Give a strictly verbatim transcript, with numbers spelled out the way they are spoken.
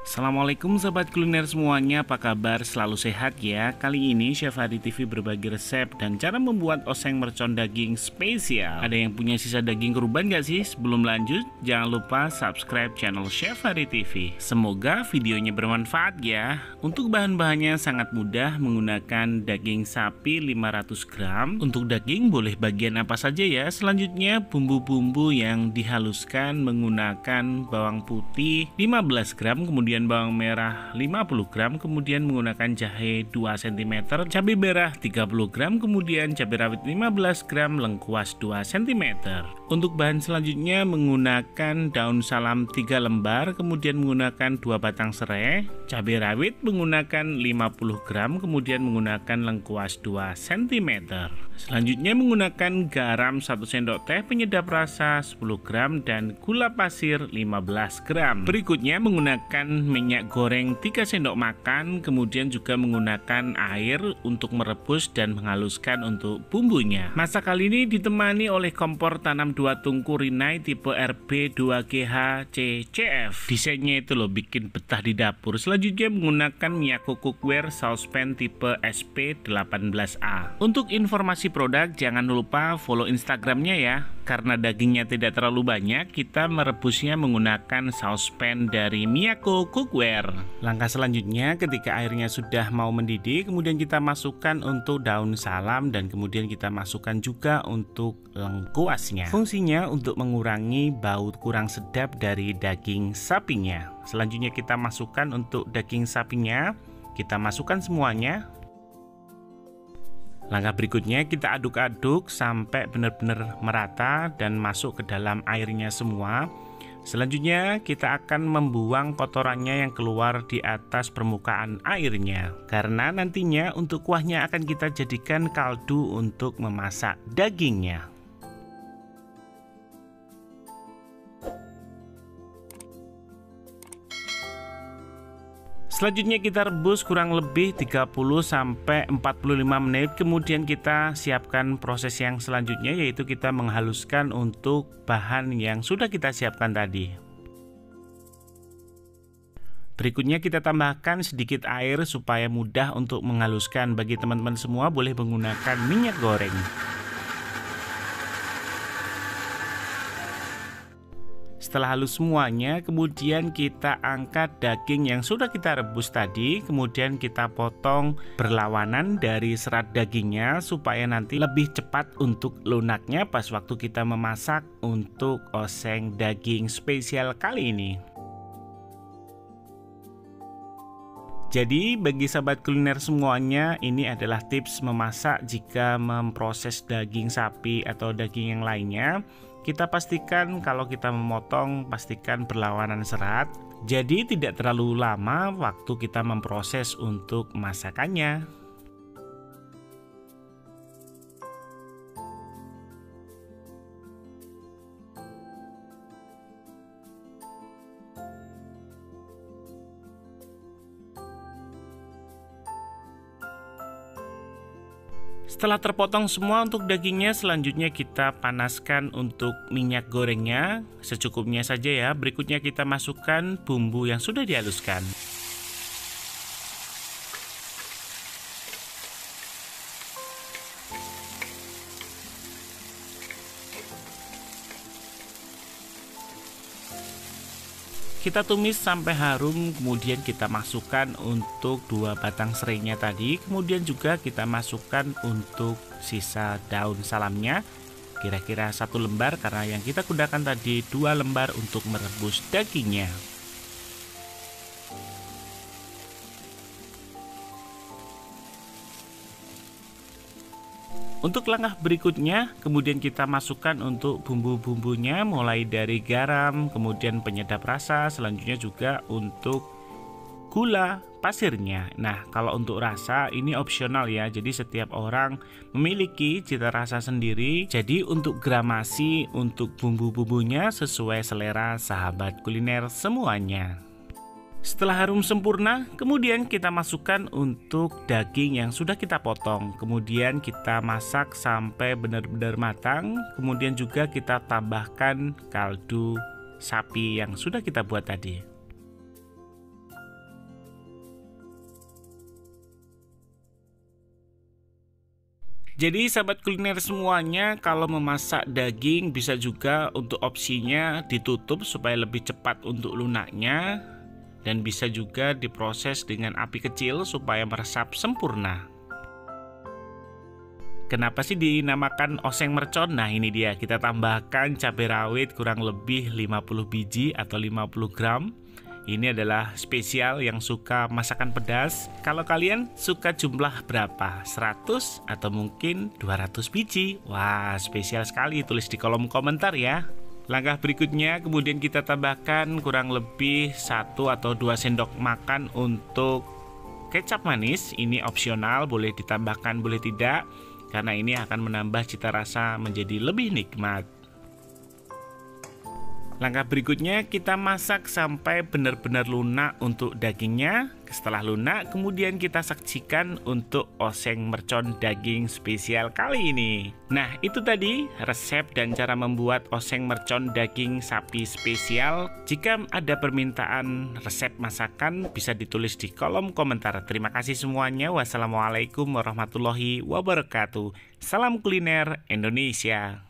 Assalamualaikum sahabat kuliner semuanya, apa kabar? Selalu sehat ya. Kali ini Chef Hari T V berbagi resep dan cara membuat oseng mercon daging spesial. Ada yang punya sisa daging kurban gak sih? Sebelum lanjut, jangan lupa subscribe channel Chef Hari T V. Semoga videonya bermanfaat ya. Untuk bahan-bahannya sangat mudah, menggunakan daging sapi lima ratus gram. Untuk daging boleh bagian apa saja ya. Selanjutnya bumbu-bumbu yang dihaluskan menggunakan bawang putih lima belas gram, kemudian kemudian bawang merah lima puluh gram, kemudian menggunakan jahe dua sentimeter, cabai merah tiga puluh gram, kemudian cabai rawit lima belas gram, lengkuas dua sentimeter. Untuk bahan selanjutnya menggunakan daun salam tiga lembar, kemudian menggunakan dua batang serai, cabai rawit menggunakan lima puluh gram, kemudian menggunakan lengkuas dua sentimeter. Selanjutnya menggunakan garam satu sendok teh, penyedap rasa sepuluh gram, dan gula pasir lima belas gram. Berikutnya menggunakan minyak goreng tiga sendok makan, kemudian juga menggunakan air untuk merebus dan menghaluskan untuk bumbunya. Masak kali ini ditemani oleh kompor tanam dua tungku Rinnai tipe R B dua G H C C F. Desainnya itu loh, bikin betah di dapur. Selanjutnya menggunakan Miyako Cookware saucepan tipe S P delapan belas A. Untuk informasi produk, jangan lupa follow Instagramnya ya. Karena dagingnya tidak terlalu banyak, kita merebusnya menggunakan saucepan dari Miyako Cookware. Langkah selanjutnya, ketika airnya sudah mau mendidih, kemudian kita masukkan untuk daun salam dan kemudian kita masukkan juga untuk lengkuasnya. Fungsinya untuk mengurangi bau kurang sedap dari daging sapinya. Selanjutnya kita masukkan untuk daging sapinya, kita masukkan semuanya. Langkah berikutnya kita aduk-aduk sampai benar-benar merata dan masuk ke dalam airnya semua. Selanjutnya kita akan membuang kotorannya yang keluar di atas permukaan airnya. Karena nantinya untuk kuahnya akan kita jadikan kaldu untuk memasak dagingnya. Selanjutnya kita rebus kurang lebih tiga puluh sampai empat puluh lima menit. Kemudian kita siapkan proses yang selanjutnya, yaitu kita menghaluskan untuk bahan yang sudah kita siapkan tadi. Berikutnya kita tambahkan sedikit air supaya mudah untuk menghaluskan. Bagi teman-teman semua boleh menggunakan minyak goreng. Setelah halus semuanya, kemudian kita angkat daging yang sudah kita rebus tadi, kemudian kita potong berlawanan dari serat dagingnya supaya nanti lebih cepat untuk lunaknya pas waktu kita memasak untuk oseng daging spesial kali ini. Jadi bagi sahabat kuliner semuanya, ini adalah tips memasak jika memproses daging sapi atau daging yang lainnya. Kita pastikan kalau kita memotong, pastikan berlawanan serat. Jadi tidak terlalu lama waktu kita memproses untuk masakannya. Setelah terpotong semua untuk dagingnya, selanjutnya kita panaskan untuk minyak gorengnya secukupnya saja ya. Berikutnya kita masukkan bumbu yang sudah dihaluskan. Kita tumis sampai harum, kemudian kita masukkan untuk dua batang serainya tadi, kemudian juga kita masukkan untuk sisa daun salamnya, kira-kira satu lembar karena yang kita gunakan tadi dua lembar untuk merebus dagingnya. Untuk langkah berikutnya, kemudian kita masukkan untuk bumbu-bumbunya, mulai dari garam, kemudian penyedap rasa, selanjutnya juga untuk gula pasirnya. Nah, kalau untuk rasa ini opsional ya, jadi setiap orang memiliki cita rasa sendiri. Jadi untuk gramasi, untuk bumbu-bumbunya sesuai selera sahabat kuliner semuanya. Setelah harum sempurna, kemudian kita masukkan untuk daging yang sudah kita potong. Kemudian kita masak sampai benar-benar matang. Kemudian juga kita tambahkan kaldu sapi yang sudah kita buat tadi. Jadi sahabat kuliner semuanya, kalau memasak daging bisa juga untuk opsinya ditutup supaya lebih cepat untuk lunaknya, dan bisa juga diproses dengan api kecil supaya meresap sempurna. Kenapa sih dinamakan oseng mercon? Nah ini dia, kita tambahkan cabai rawit kurang lebih lima puluh biji atau lima puluh gram. Ini adalah spesial yang suka masakan pedas. Kalau kalian suka jumlah berapa? seratus atau mungkin dua ratus biji? Wah, spesial sekali, tulis di kolom komentar ya. Langkah berikutnya kemudian kita tambahkan kurang lebih satu atau dua sendok makan untuk kecap manis. Ini opsional, boleh ditambahkan boleh tidak, karena ini akan menambah cita rasa menjadi lebih nikmat. Langkah berikutnya kita masak sampai benar-benar lunak untuk dagingnya. Setelah lunak, kemudian kita sajikan untuk oseng mercon daging spesial kali ini. Nah, itu tadi resep dan cara membuat oseng mercon daging sapi spesial. Jika ada permintaan resep masakan, bisa ditulis di kolom komentar. Terima kasih semuanya. Wassalamualaikum warahmatullahi wabarakatuh. Salam kuliner Indonesia.